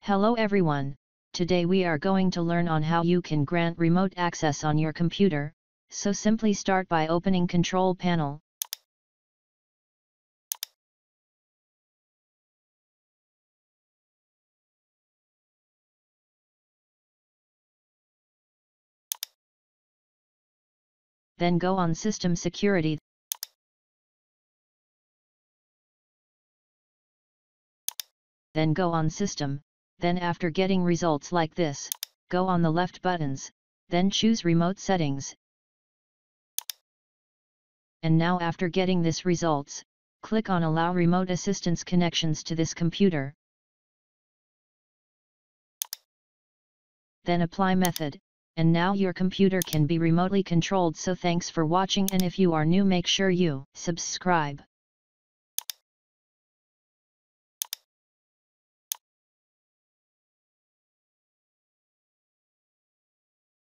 Hello everyone, today we are going to learn on how you can grant remote access on your computer, so simply start by opening Control Panel. Then go on System Security. Then go on System, then after getting results like this, go on the left buttons, then choose Remote Settings. And now after getting this results, click on Allow Remote Assistance Connections to this computer. Then Apply Method. And now your computer can be remotely controlled. So thanks for watching, and if you are new, make sure you subscribe.